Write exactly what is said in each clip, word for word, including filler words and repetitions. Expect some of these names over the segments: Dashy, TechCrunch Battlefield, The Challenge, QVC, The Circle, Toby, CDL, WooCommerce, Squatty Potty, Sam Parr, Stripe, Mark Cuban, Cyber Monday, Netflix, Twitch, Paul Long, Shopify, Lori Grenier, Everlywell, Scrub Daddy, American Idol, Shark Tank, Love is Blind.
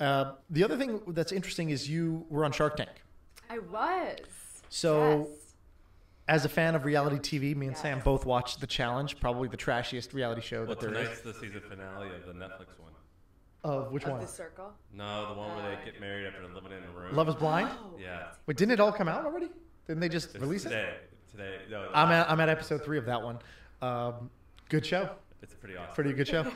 Uh, the other thing that's interesting is you were on Shark Tank. I was. So yes. As a fan of reality T V, me and yes. Sam both watched The Challenge, probably the trashiest reality show well, that there is. Tonight's the season finale of the Netflix one. Of which of one? The Circle? No, the one uh, where they get married after living in a room. Love is Blind? Oh, yeah. But didn't it all come out already? Didn't they just it's release today. it? Today. No, no. I'm at, I'm at episode three of that one. Um, good show. It's pretty awesome. Pretty good show.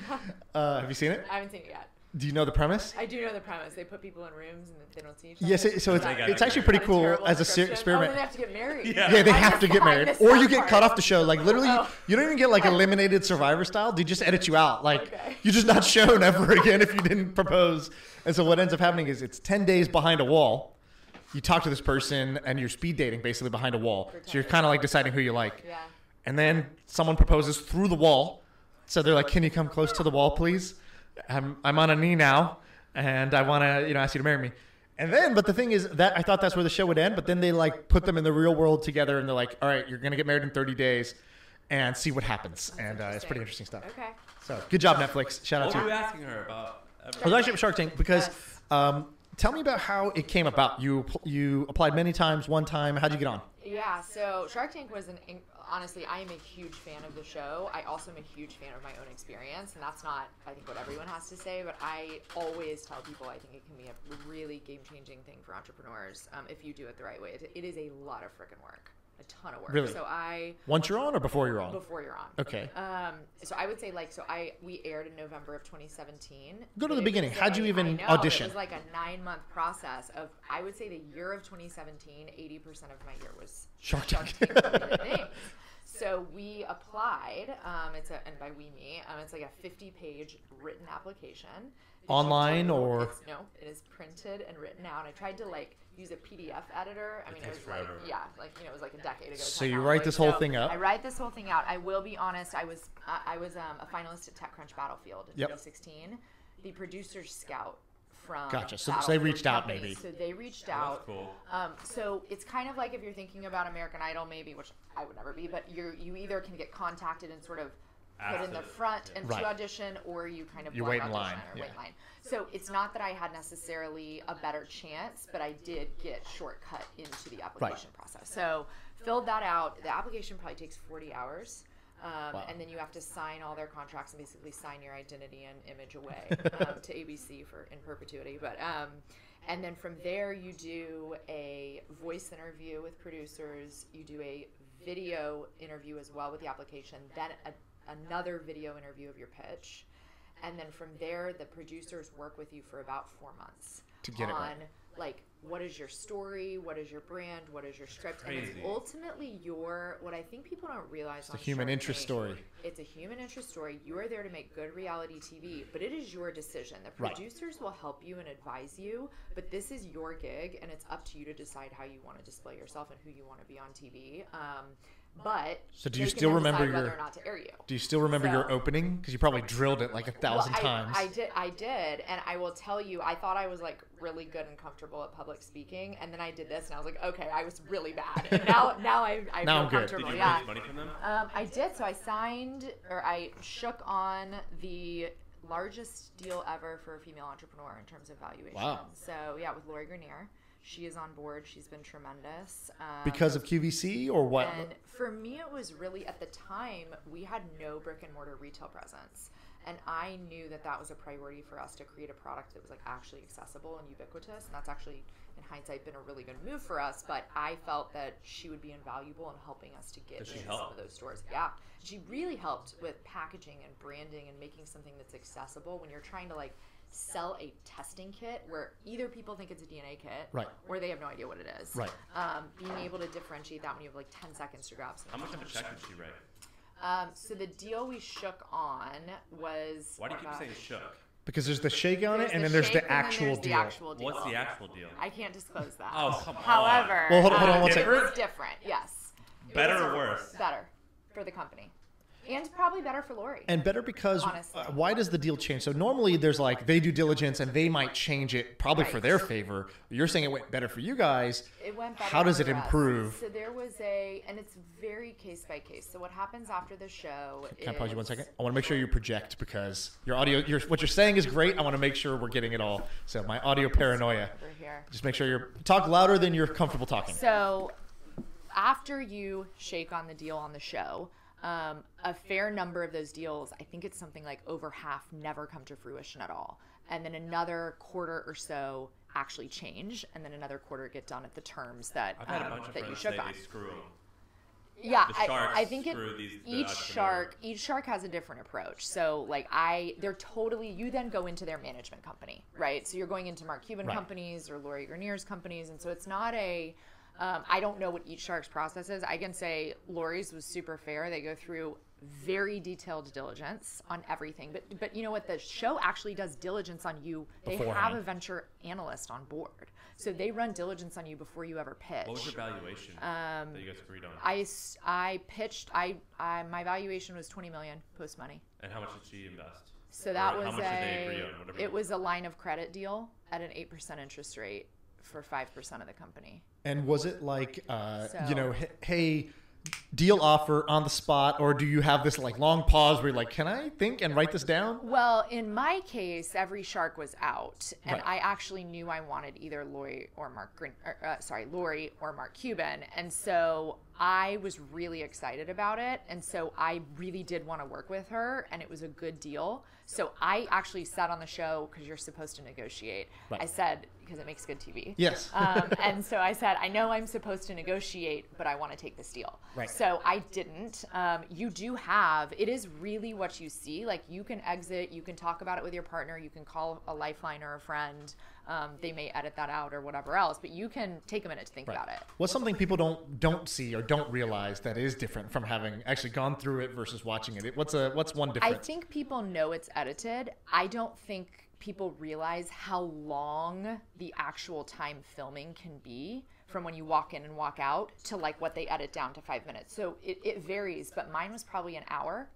Uh, have you seen it? I haven't seen it yet. Do you know the premise? I do know the premise. They put people in rooms and they don't see each other. Yes, it, so it's, it's actually pretty cool as a ser experiment. Oh, they have to get married. Yeah, yeah they I have to get married. Or you get part. cut off the show. Like literally, oh. you don't even get like eliminated Survivor style. They just edit you out. Like okay. you're just not shown ever again if you didn't propose. And so what ends up happening is it's ten days behind a wall. You talk to this person and you're speed dating basically behind a wall. So you're kind of like deciding who you like. Yeah. And then someone proposes through the wall. So they're like, can you come close to the wall, please? I'm, I'm on a knee now, and I want to, you know, ask you to marry me. And then, but the thing is that I thought that's where the show would end, but then they like put them in the real world together, and they're like, all right, you're going to get married in thirty days and see what happens. That's and uh, it's pretty interesting stuff. Okay. So good job, Netflix. Shout out to you. What were you asking her about? I was actually at Shark Tank because yes. um, tell me about how it came about. You, you applied many times, one time. How'd you get on? Yeah, so Shark Tank was an, honestly, I am a huge fan of the show. I also am a huge fan of my own experience, and that's not, I think, what everyone has to say, but I always tell people I think it can be a really game-changing thing for entrepreneurs um, if you do it the right way. It, it is a lot of freaking work, a ton of work. Really? So I- Once you're on or before you're on? Before you're on. Okay. Um, so I would say like, so I we aired in November of twenty seventeen. Go to the beginning. How'd you even audition? It was like a nine month process of, I would say the year of twenty seventeen, eighty percent of my year was Shark Tank. So we applied, um, it's a, and by we, me, um, it's like a fifty page written application. Online or? It's, no, it is printed and written out. I tried to like use a P D F editor. I mean, it was like, yeah, like, you know, it was like a decade ago. So you write this whole thing up? I write this whole thing out. I will be honest. I was, uh, I was um, a finalist at TechCrunch Battlefield in twenty sixteen. The producer's scout. From gotcha. So, so they reached out, maybe. So they reached out. That's cool. Um, so it's kind of like if you're thinking about American Idol, maybe, which I would never be, but you're you either can get contacted and sort of put in the front and right. to audition, or you kind of you wait in line. Or yeah. wait line. So it's not that I had necessarily a better chance, but I did get shortcut into the application right. process. So filled that out. The application probably takes forty hours. Um, wow. And then you have to sign all their contracts and basically sign your identity and image away um, to A B C for in perpetuity. But um, and then from there you do a voice interview with producers. You do a video interview as well with the application. Then a, another video interview of your pitch. And then from there the producers work with you for about four months to get on, it right. like what is your story? What is your brand? What is your script? Crazy. And it's ultimately your, what I think people don't realize. It's on a human interest story. It's a human interest story. You are there to make good reality T V, but it is your decision. The producers right. will help you and advise you, but this is your gig and it's up to you to decide how you want to display yourself and who you want to be on T V. Um, But so do you still remember your? Or not to air you. Do you still remember so, your opening? Because you probably drilled it like a thousand well, I, times. I did, I did, and I will tell you, I thought I was like really good and comfortable at public speaking, and then I did this, and I was like, okay, I was really bad. And now, now I, I now feel I'm comfortable. Did you yeah. raise money from them? Um, I did. So I signed, or I shook on the largest deal ever for a female entrepreneur in terms of valuation. Wow. So yeah, with Lori Grenier. She is on board. She's been tremendous. Um, because of Q V C or what? And for me, it was really at the time we had no brick and mortar retail presence. And I knew that that was a priority for us to create a product that was like actually accessible and ubiquitous. And that's actually, in hindsight, been a really good move for us. But I felt that she would be invaluable in helping us to get into some of those stores. Yeah. She really helped with packaging and branding and making something that's accessible when you're trying to like sell a testing kit where either people think it's a D N A kit right. or they have no idea what it is. Right. Um, being able to differentiate that when you have like ten seconds to grab something. How much of a check did she write? Um, so the deal we shook on was... Why do you keep saying shook? Because there's the shake on it, and then there's the actual deal. What's the actual deal? I can't disclose that. Oh, come on. However, well, hold on, hold on, um, one second. It was different, yes. Better or worse? Better for the company. And probably better for Lori. And better because, honestly, uh, why does the deal change? So normally there's like, they do diligence and they might change it probably right. for their favor. You're saying it went better for you guys. It went better. How does it improve? Us. So there was a, and it's very case by case. So what happens after the show Can is... I pause you one second? I want to make sure you project because your audio, your, what you're saying is great. I want to make sure we're getting it all. So my audio paranoia. Over here. Just make sure you're, talk louder than you're comfortable talking. So after you shake on the deal on the show, Um, a fair number of those deals, I think it's something like over half, never come to fruition at all. And then another quarter or so actually change, and then another quarter get done at the terms that, I've had um, a bunch that of you shook on. Screw them. Yeah, the I, I think it, these, each shark each shark has a different approach. So like I, they're totally, you then go into their management company, right? So you're going into Mark Cuban right. companies or Lori Grenier's companies, and so it's not a... Um, I don't know what each shark's process is. I can say Lori's was super fair. They go through very detailed diligence on everything. But but you know what? The show actually does diligence on you. They beforehand. Have a venture analyst on board. So they run diligence on you before you ever pitch. What was your valuation um, that you guys agreed on? I, I pitched, I, I my valuation was twenty million dollars post money. And how much did she invest? So that or was how much a, did they agree on? Whatever it was a line of credit deal at an eight percent interest rate for five percent of the company. And was it like, uh, so, you know, hey, deal offer on the spot, or do you have this like long pause where you're like, can I think and write this down? Well, in my case, every shark was out, and right. I actually knew I wanted either Lori or Mark, Grin or, uh, sorry, Lori or Mark Cuban, and so I was really excited about it, and so I really did want to work with her, and it was a good deal. So I actually sat on the show because you're supposed to negotiate. Right. I said, because it makes good T V. Yes. um, and so I said, I know I'm supposed to negotiate, but I want to take this deal. Right. So I didn't. Um, you do have, it is really what you see. Like you can exit, you can talk about it with your partner, you can call a lifeline or a friend. Um, they may edit that out or whatever else, but you can take a minute to think right. about it. What's something people don't don't see or don't realize that is different from having actually gone through it versus watching it? What's a what's one difference? I think people know it's edited. I don't think people realize how long the actual time filming can be from when you walk in and walk out to like what they edit down to five minutes. So it, it varies, but mine was probably an hour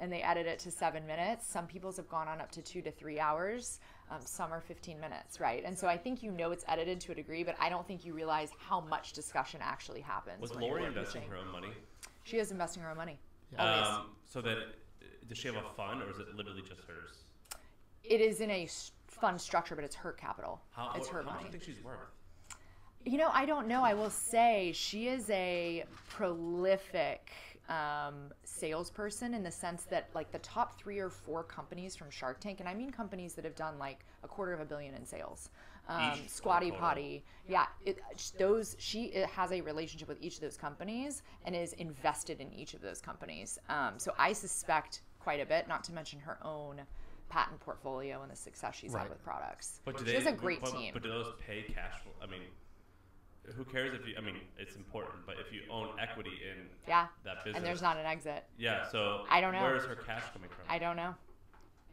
and they edit it to seven minutes. Some people's have gone on up to two to three hours. Um, some are fifteen minutes, right? And so I think you know it's edited to a degree, but I don't think you realize how much discussion actually happens. Was Lori investing her own money? She is investing her own money. Yeah. Um, so that, does she have a fund or is it literally just hers? It is in a fund structure, but it's her capital. How, it's her how money. How much do you think she's worth? You know, I don't know. I will say she is a prolific um, salesperson in the sense that like the top three or four companies from Shark Tank, and I mean companies that have done like a quarter of a billion in sales, um, Squatty Potty. Yeah, it, those she it has a relationship with each of those companies and is invested in each of those companies. Um, so I suspect quite a bit, not to mention her own patent portfolio and the success she's right. had with products. But do she they, has a great but, team. But do those pay cash flow? I mean, who cares if you, I mean, it's important, but if you own equity in yeah. that business. And there's not an exit. Yeah, so I don't know. Where is her cash coming from? I don't know.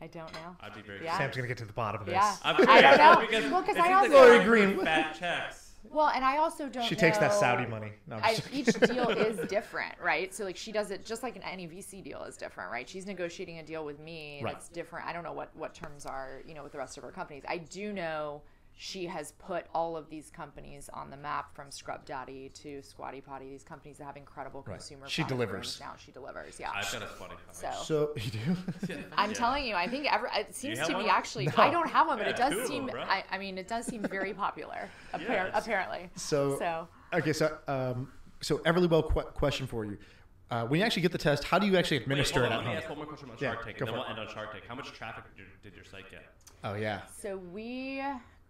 I don't know. I'd be very yeah. Sam's going to get to the bottom of yeah. this. Yeah. I don't know. Because well, because I also Lori Green fat checks. Well, and I also don't know. She takes know, that Saudi money. No, I, each deal is different, right? So, like, she does it just like an any V C deal is different, right? She's negotiating a deal with me right. that's different. I don't know what, what terms are, you know, with the rest of her companies. I do know she has put all of these companies on the map from Scrub Daddy to Squatty Potty. These companies that have incredible right. consumer She delivers. Now she delivers, yeah. I've got a Squatty Potty. So, so you do? I'm yeah. telling you, I think every, it seems to one? be actually, no. I don't have one, but yeah, it does cool, seem, I, I mean, it does seem very popular, yes. apparently. So, so, okay, so um, so Everlywell qu question for you. Uh, when you actually get the test, how do you actually administer Wait, hold on, it at let me home? ask one more question about Shark yeah, Tank, and then we'll it. end on Shark Tank. How much traffic did, did your site get? Oh, yeah. So we...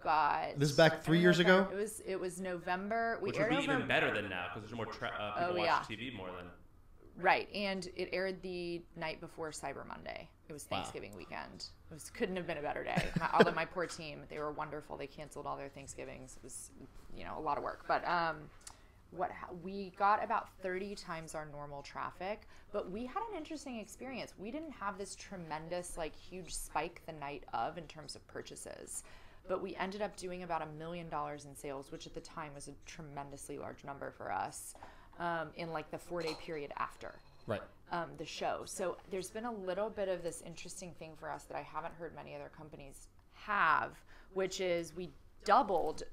Got, this is back three years ago? It was it was November. We Which would be November. even better than now because there's more tra uh, people oh, watch yeah. T V more than. Right, and it aired the night before Cyber Monday. It was Thanksgiving wow. weekend. It was, couldn't have been a better day. my, although my poor team, they were wonderful. They canceled all their Thanksgivings. It was, you know, a lot of work. But um, what we got about thirty times our normal traffic, but we had an interesting experience. We didn't have this tremendous, like, huge spike the night of in terms of purchases. But we ended up doing about a million dollars in sales, which at the time was a tremendously large number for us, um, in like the four day period after. right. um, the show. So there's been a little bit of this interesting thing for us that I haven't heard many other companies have, which is we doubled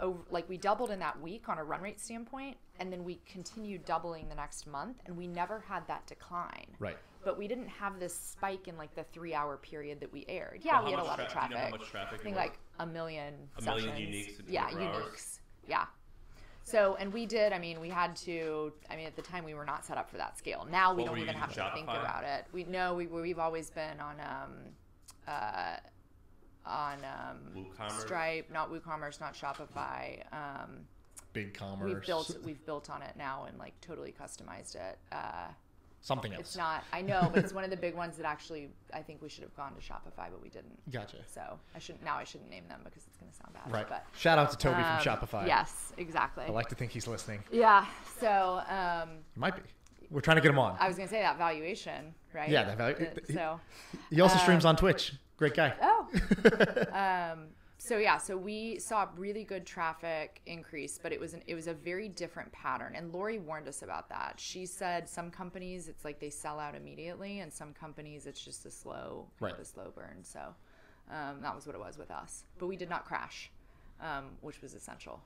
over, like we doubled in that week on a run rate standpoint, and then we continued doubling the next month, and we never had that decline. Right. But we didn't have this spike in like the three hour period that we aired. Yeah, well, we had a lot of traffic. Do you know how much traffic? I think like a million a sessions. million uniques. Yeah, uniques. Yeah. So, and we did, I mean, we had to, I mean, at the time we were not set up for that scale. Now we what don't even have to think about it. We know we, we've always been on, um, uh, on um, WooCommerce. Stripe, not WooCommerce, not Shopify. Um, Big Commerce. We've built, we've built on it now and like totally customized it. Uh, Something else. It's not, I know, but it's one of the big ones that actually, I think we should have gone to Shopify, but we didn't. Gotcha. So I shouldn't, now I shouldn't name them because it's going to sound bad. Right. But, shout out to Toby um, from Shopify. Yes, exactly. I like to think he's listening. Yeah. So. Um, he might be. We're trying to get him on. I was going to say that valuation, right? Yeah. That value, he, so. He also um, streams on Twitch. Great guy. Oh. um, so yeah, so we saw really good traffic increase, but it was an, it was a very different pattern. And Lori warned us about that. She said some companies it's like they sell out immediately, and some companies it's just a slow, right. a slow burn. So um, that was what it was with us. But we did not crash, um, which was essential.